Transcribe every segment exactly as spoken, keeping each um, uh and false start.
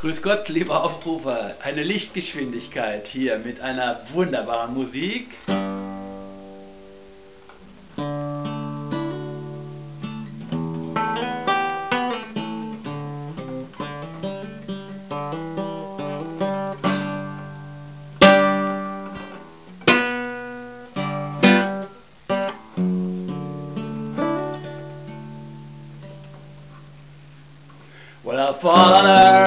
Grüß Gott, lieber Aufrufer, eine Lichtgeschwindigkeit hier mit einer wunderbaren Musik. Well, I fall on her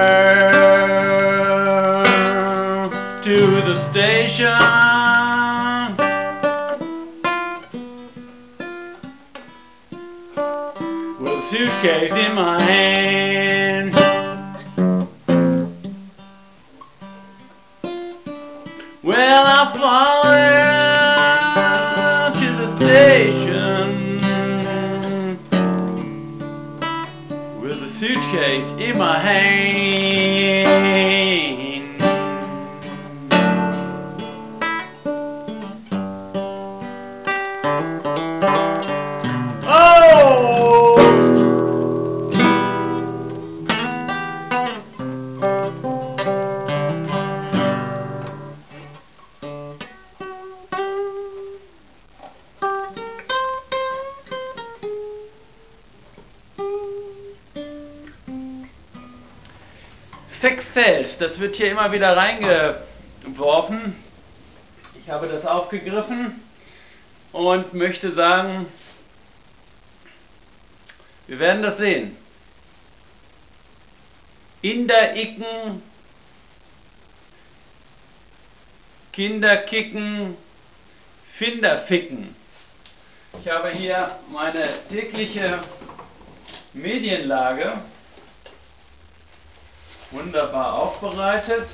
to the station with a suitcase in my hand. Well, I fall on her to the station with a suitcase in my hand. Oh! Sex sells, das wird hier immer wieder reingeworfen. Ich habe das aufgegriffen und möchte sagen, wir werden das sehen. In der Icken, Kinder kicken, Finder ficken. Ich habe hier meine tägliche Medienlage wunderbar aufbereitet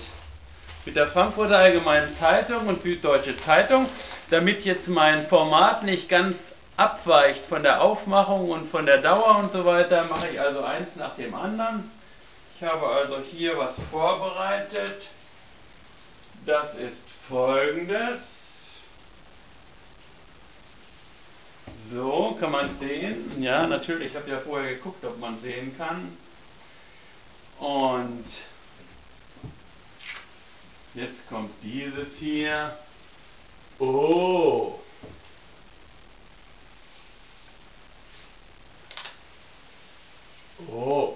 mit der Frankfurter Allgemeinen Zeitung und Süddeutsche Zeitung, damit jetzt mein Format nicht ganz abweicht von der Aufmachung und von der Dauer und so weiter, mache ich also eins nach dem anderen. Ich habe also hier was vorbereitet. Das ist folgendes. So, kann man sehen? Ja, natürlich. Ich habe ja vorher geguckt, ob man sehen kann. Und jetzt kommt dieses hier. Oh! Oh!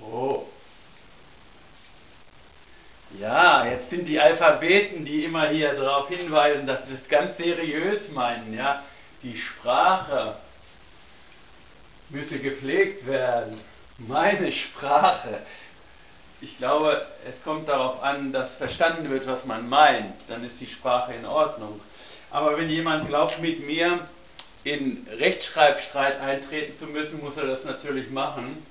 Oh! Ja, jetzt sind die Alphabeten, die immer hier darauf hinweisen, dass wir es ganz seriös meinen, ja. Die Sprache müsse gepflegt werden. Meine Sprache. Ich glaube, es kommt darauf an, dass verstanden wird, was man meint. Dann ist die Sprache in Ordnung. Aber wenn jemand glaubt, mit mir in Rechtschreibstreit eintreten zu müssen, muss er das natürlich machen.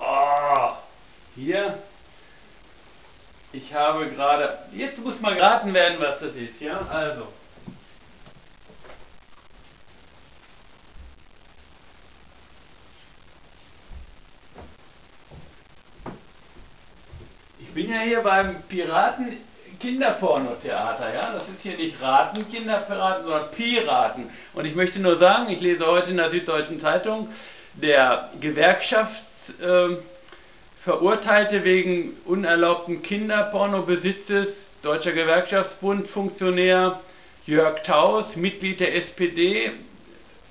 Oh, hier. Ich habe gerade... Jetzt muss mal geraten werden, was das ist. Ja, also... Ich bin ja hier beim Piraten Kinderporno-Theater, ja? Das ist hier nicht Raten Kinderpiraten, sondern Piraten. Und ich möchte nur sagen, ich lese heute in der Süddeutschen Zeitung, der Gewerkschaftsverurteilte äh, wegen unerlaubten Kinderpornobesitzes, Deutscher Gewerkschaftsbund-Funktionär Jörg Tauss, Mitglied der S P D,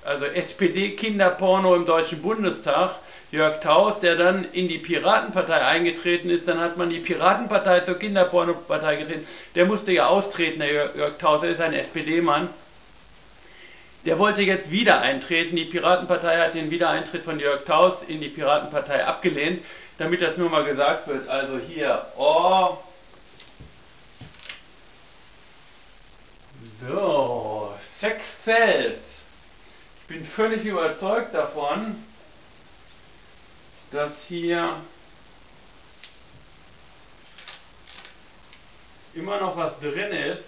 also S P D-Kinderporno im Deutschen Bundestag, Jörg Tauss, der dann in die Piratenpartei eingetreten ist, dann hat man die Piratenpartei zur Kinderpornopartei getreten, der musste ja austreten, der Jörg Tauss, er ist ein S P D-Mann, der wollte jetzt wieder eintreten, die Piratenpartei hat den Wiedereintritt von Jörg Tauss in die Piratenpartei abgelehnt, damit das nur mal gesagt wird, also hier, oh, so, Sex sells. Ich bin völlig überzeugt davon, dass hier immer noch was drin ist,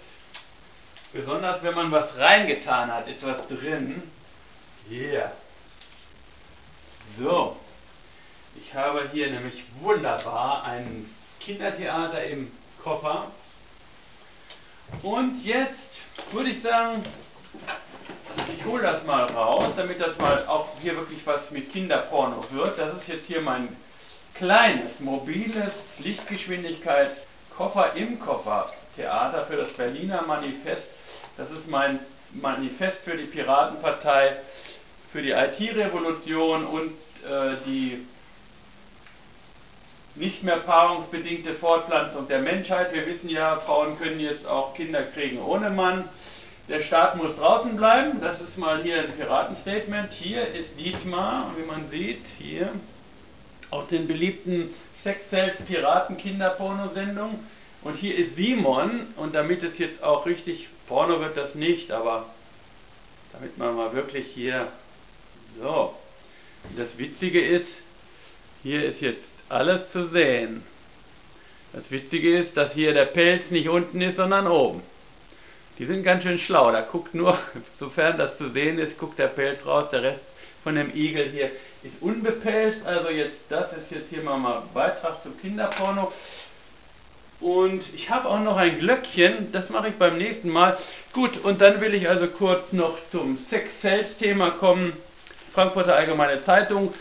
besonders wenn man was reingetan hat, ist was drin. Yeah. So, ich habe hier nämlich wunderbar ein Kindertheater im Koffer. Und jetzt würde ich sagen, Ich hole das mal raus, damit das mal auch hier wirklich was mit Kinderporno wird. Das ist jetzt hier mein kleines, mobiles Lichtgeschwindigkeit Koffer im Koffer Theater für das Berliner Manifest. Das ist mein Manifest für die Piratenpartei, für die I T-Revolution und äh, die nicht mehr paarungsbedingte Fortpflanzung der Menschheit. Wir wissen ja, Frauen können jetzt auch Kinder kriegen ohne Mann. Der Staat muss draußen bleiben. Das ist mal hier ein Piratenstatement. Hier ist Dietmar, wie man sieht, hier aus den beliebten Sex-Sales-Piraten-Kinderpornosendungen. Und hier ist Simon. Und damit es jetzt auch richtig, Porno wird das nicht, aber damit man mal wirklich hier, so. Und das Witzige ist, hier ist jetzt alles zu sehen. Das Witzige ist, dass hier der Pelz nicht unten ist, sondern oben. Die sind ganz schön schlau, da guckt nur, sofern das zu sehen ist, guckt der Pelz raus, der Rest von dem Igel hier ist unbepelzt. Also jetzt, das ist jetzt hier mal, mal Beitrag zum Kinderporno. Und ich habe auch noch ein Glöckchen, das mache ich beim nächsten Mal. Gut, und dann will ich also kurz noch zum Sex-Sales-Thema kommen. Frankfurter Allgemeine Zeitung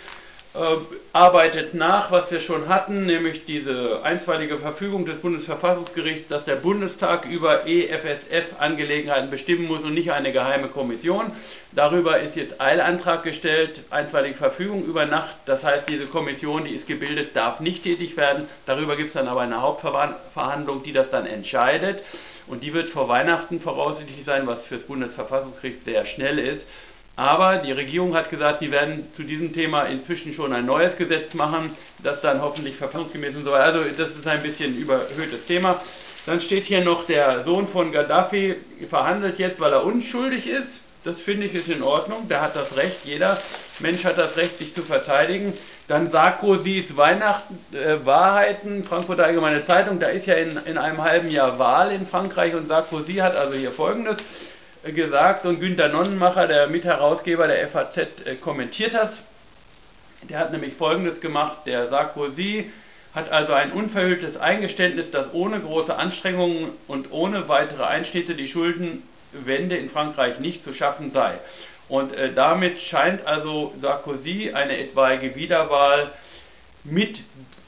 äh, arbeitet nach, was wir schon hatten, nämlich diese einstweilige Verfügung des Bundesverfassungsgerichts, dass der Bundestag über E F S F-Angelegenheiten bestimmen muss und nicht eine geheime Kommission. Darüber ist jetzt Eilantrag gestellt, einstweilige Verfügung über Nacht. Das heißt, diese Kommission, die ist gebildet, darf nicht tätig werden. Darüber gibt es dann aber eine Hauptverhandlung, die das dann entscheidet. Und die wird vor Weihnachten voraussichtlich sein, was für das Bundesverfassungsgericht sehr schnell ist. Aber die Regierung hat gesagt, sie werden zu diesem Thema inzwischen schon ein neues Gesetz machen, das dann hoffentlich verfassungsgemäß und so weiter. Also das ist ein bisschen überhöhtes Thema. Dann steht hier noch, der Sohn von Gaddafi verhandelt jetzt, weil er unschuldig ist. Das finde ich ist in Ordnung. Der hat das Recht, jeder Mensch hat das Recht, sich zu verteidigen. Dann Sarkozys Weihnachten, äh, Wahrheiten, Frankfurter Allgemeine Zeitung, da ist ja in, in einem halben Jahr Wahl in Frankreich und Sarkozy hat also hier Folgendes gesagt und Günther Nonnenmacher, der Mitherausgeber der F A Z, äh, kommentiert das. Der hat nämlich Folgendes gemacht, der Sarkozy hat also ein unverhülltes Eingeständnis, dass ohne große Anstrengungen und ohne weitere Einschnitte die Schuldenwende in Frankreich nicht zu schaffen sei. Und äh, damit scheint also Sarkozy eine etwaige Wiederwahl mit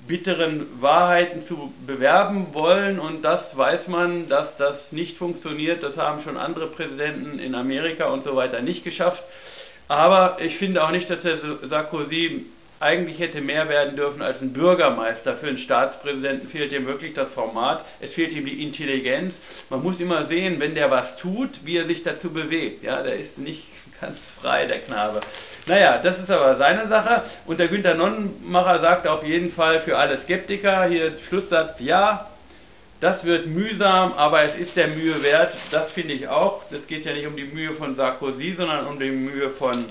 bitteren Wahrheiten zu bewerben wollen und das weiß man, dass das nicht funktioniert. Das haben schon andere Präsidenten in Amerika und so weiter nicht geschafft. Aber ich finde auch nicht, dass der Sarkozy eigentlich hätte mehr werden dürfen als ein Bürgermeister. Für einen Staatspräsidenten fehlt ihm wirklich das Format, es fehlt ihm die Intelligenz. Man muss immer sehen, wenn der was tut, wie er sich dazu bewegt. Ja, der ist nicht ganz frei, der Knabe. Naja, das ist aber seine Sache. Und der Günther Nonnenmacher sagt auf jeden Fall für alle Skeptiker, hier Schlusssatz, ja, das wird mühsam, aber es ist der Mühe wert. Das finde ich auch. Das geht ja nicht um die Mühe von Sarkozy, sondern um die Mühe von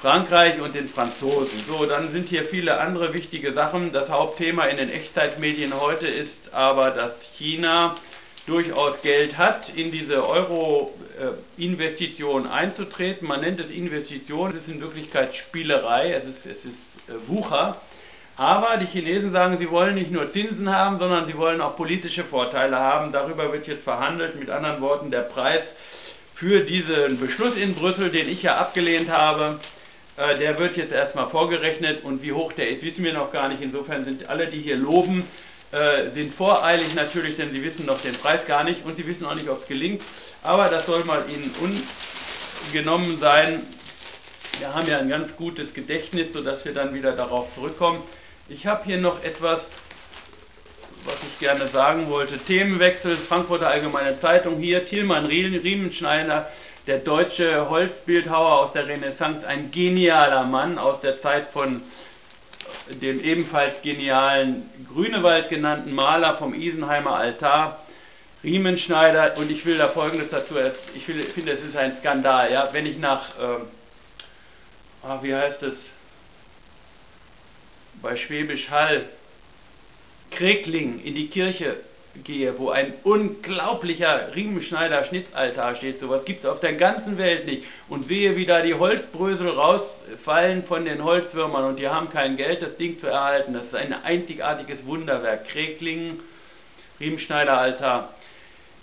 Frankreich und den Franzosen. So, dann sind hier viele andere wichtige Sachen. Das Hauptthema in den Echtzeitmedien heute ist aber, dass China durchaus Geld hat, in diese Euro-Investition einzutreten. Man nennt es Investition, es ist in Wirklichkeit Spielerei, es ist, es ist Wucher. Aber die Chinesen sagen, sie wollen nicht nur Zinsen haben, sondern sie wollen auch politische Vorteile haben. Darüber wird jetzt verhandelt, mit anderen Worten, der Preis für diesen Beschluss in Brüssel, den ich ja abgelehnt habe, der wird jetzt erstmal vorgerechnet und wie hoch der ist, wissen wir noch gar nicht. Insofern sind alle, die hier loben, Äh, sind voreilig natürlich, denn sie wissen noch den Preis gar nicht und sie wissen auch nicht, ob es gelingt. Aber das soll mal ihnen ungenommen sein. Wir haben ja ein ganz gutes Gedächtnis, sodass wir dann wieder darauf zurückkommen. Ich habe hier noch etwas, was ich gerne sagen wollte. Themenwechsel, Frankfurter Allgemeine Zeitung hier, Tilman Riemenschneider, der deutsche Holzbildhauer aus der Renaissance, ein genialer Mann aus der Zeit von dem ebenfalls genialen Grünewald genannten Maler vom Isenheimer Altar, Riemenschneider, und ich will da Folgendes dazu, ich will, finde, es ist ein Skandal, ja, wenn ich nach, ähm, ah, wie heißt es, bei Schwäbisch Hall, Kreglingen in die Kirche gehe, wo ein unglaublicher Riemenschneider Schnitzaltar steht, sowas gibt es auf der ganzen Welt nicht, und sehe, wie da die Holzbrösel rausfallen von den Holzwürmern und die haben kein Geld, das Ding zu erhalten. Das ist ein einzigartiges Wunderwerk. Kreglingen, Riemenschneider Altar.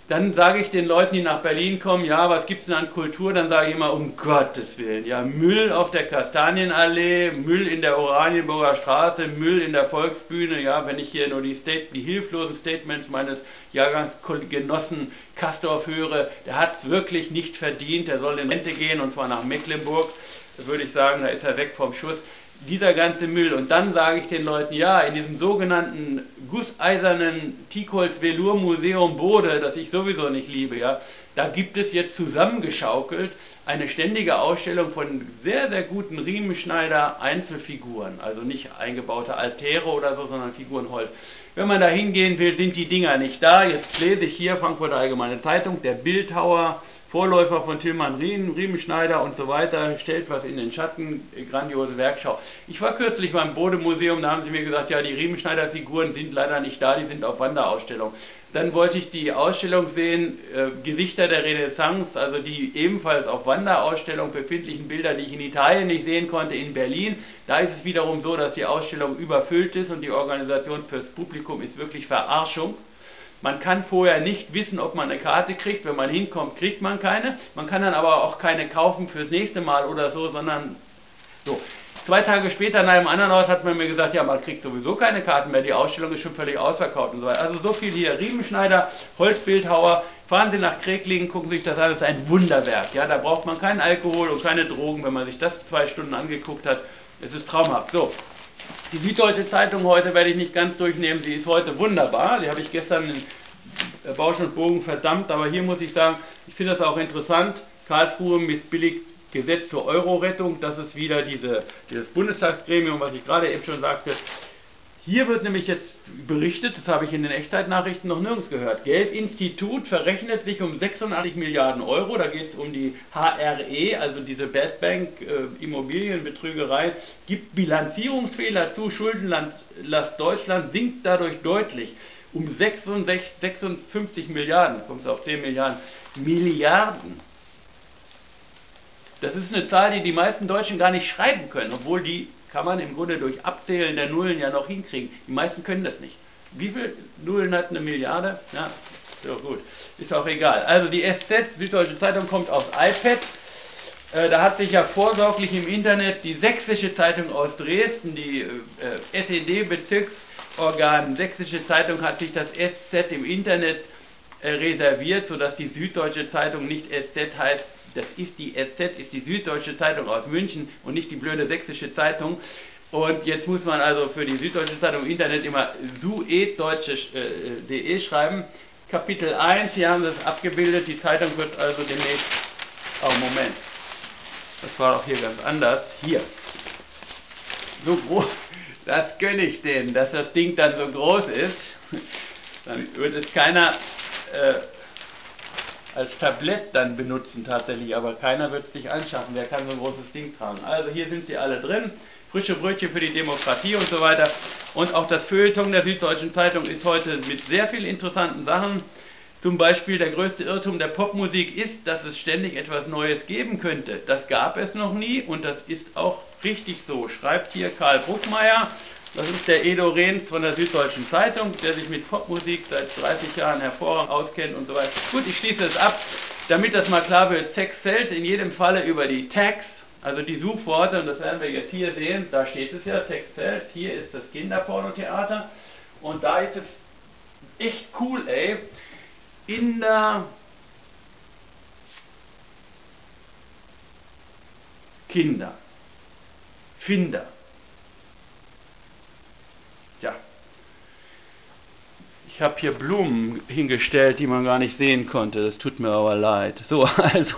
Dann sage ich den Leuten, die nach Berlin kommen, ja, was gibt es denn an Kultur? Dann sage ich immer, um Gottes Willen, ja, Müll auf der Kastanienallee, Müll in der Oranienburger Straße, Müll in der Volksbühne, ja, wenn ich hier nur die, State, die hilflosen Statements meines Jahrgangsgenossen Kastorf höre, der hat es wirklich nicht verdient, der soll in Rente gehen, und zwar nach Mecklenburg, würde ich sagen, da ist er weg vom Schuss. Dieser ganze Müll. Und dann sage ich den Leuten, ja, in diesem sogenannten gusseisernen Teakholz-Velour-Museum Bode, das ich sowieso nicht liebe, ja, da gibt es jetzt zusammengeschaukelt eine ständige Ausstellung von sehr, sehr guten Riemenschneider-Einzelfiguren. Also nicht eingebaute Altäre oder so, sondern Figurenholz. Wenn man da hingehen will, sind die Dinger nicht da. Jetzt lese ich hier Frankfurter Allgemeine Zeitung, der Bildhauer, Vorläufer von Tilman Riemenschneider und so weiter, stellt was in den Schatten, grandiose Werkschau. Ich war kürzlich beim Bode-Museum, da haben sie mir gesagt, ja, die Riemenschneider-Figuren sind leider nicht da, die sind auf Wanderausstellung. Dann wollte ich die Ausstellung sehen, äh, Gesichter der Renaissance, also die ebenfalls auf Wanderausstellung befindlichen Bilder, die ich in Italien nicht sehen konnte, in Berlin. Da ist es wiederum so, dass die Ausstellung überfüllt ist und die Organisation fürs Publikum ist wirklich Verarschung. Man kann vorher nicht wissen, ob man eine Karte kriegt. Wenn man hinkommt, kriegt man keine. Man kann dann aber auch keine kaufen fürs nächste Mal oder so, sondern so. Zwei Tage später an einem anderen Ort hat man mir gesagt, ja, man kriegt sowieso keine Karten mehr, die Ausstellung ist schon völlig ausverkauft und so weiter. Also so viel hier, Riemenschneider, Holzbildhauer, fahren Sie nach Kreglingen, gucken Sie sich das an, das ist ein Wunderwerk. Ja, da braucht man keinen Alkohol und keine Drogen, wenn man sich das zwei Stunden angeguckt hat. Es ist traumhaft. So. Die Süddeutsche Zeitung heute werde ich nicht ganz durchnehmen, sie ist heute wunderbar, die habe ich gestern in Bausch und Bogen verdammt, aber hier muss ich sagen, ich finde das auch interessant, Karlsruhe missbilligt Gesetz zur Euro-Rettung, das ist wieder diese, dieses Bundestagsgremium, was ich gerade eben schon sagte. Hier wird nämlich jetzt berichtet, das habe ich in den Echtzeitnachrichten noch nirgends gehört, Geldinstitut verrechnet sich um sechsundachtzig Milliarden Euro, da geht es um die H R E, also diese Bad Bank äh, Immobilienbetrügerei, gibt Bilanzierungsfehler zu, Schuldenlast Deutschland sinkt dadurch deutlich um sechsundfünfzig Milliarden, kommt es auf zehn Milliarden, Milliarden. Das ist eine Zahl, die die meisten Deutschen gar nicht schreiben können, obwohl die kann man im Grunde durch Abzählen der Nullen ja noch hinkriegen. Die meisten können das nicht. Wie viele Nullen hat eine Milliarde? Ja, ist doch gut. Ist auch egal. Also die S Z, Süddeutsche Zeitung, kommt aufs iPad. Äh, da hat sich ja vorsorglich im Internet die Sächsische Zeitung aus Dresden, die äh, S E D-Bezirksorgan Sächsische Zeitung, hat sich das S Z im Internet äh, reserviert, sodass die Süddeutsche Zeitung nicht S Z heißt. Das ist die S Z, ist die Süddeutsche Zeitung aus München und nicht die blöde Sächsische Zeitung. Und jetzt muss man also für die Süddeutsche Zeitung im Internet immer sueddeutsche punkt de schreiben. Kapitel eins, hier haben sie es abgebildet, die Zeitung wird also demnächst... Oh, Moment. Das war doch hier ganz anders. Hier. So groß, das gönne ich denen, dass das Ding dann so groß ist. Dann wird es keiner... Äh, als Tablett dann benutzen tatsächlich, aber keiner wird es sich anschaffen, wer kann so ein großes Ding tragen. Also hier sind sie alle drin, frische Brötchen für die Demokratie und so weiter. Und auch das Feuilleton der Süddeutschen Zeitung ist heute mit sehr vielen interessanten Sachen. Zum Beispiel der größte Irrtum der Popmusik ist, dass es ständig etwas Neues geben könnte. Das gab es noch nie und das ist auch richtig so, schreibt hier Karl Bruckmeier. Das ist der Edo Rehns von der Süddeutschen Zeitung, der sich mit Popmusik seit dreißig Jahren hervorragend auskennt und so weiter. Gut, ich schließe es ab, damit das mal klar wird. Sex sells in jedem Falle über die Tags, also die Suchworte, und das werden wir jetzt hier sehen. Da steht es ja, Sex sells, hier ist das Kinderpornotheater und da ist es echt cool, ey. In der Kinder. Finder. Ich habe hier Blumen hingestellt, die man gar nicht sehen konnte. Das tut mir aber leid. So, also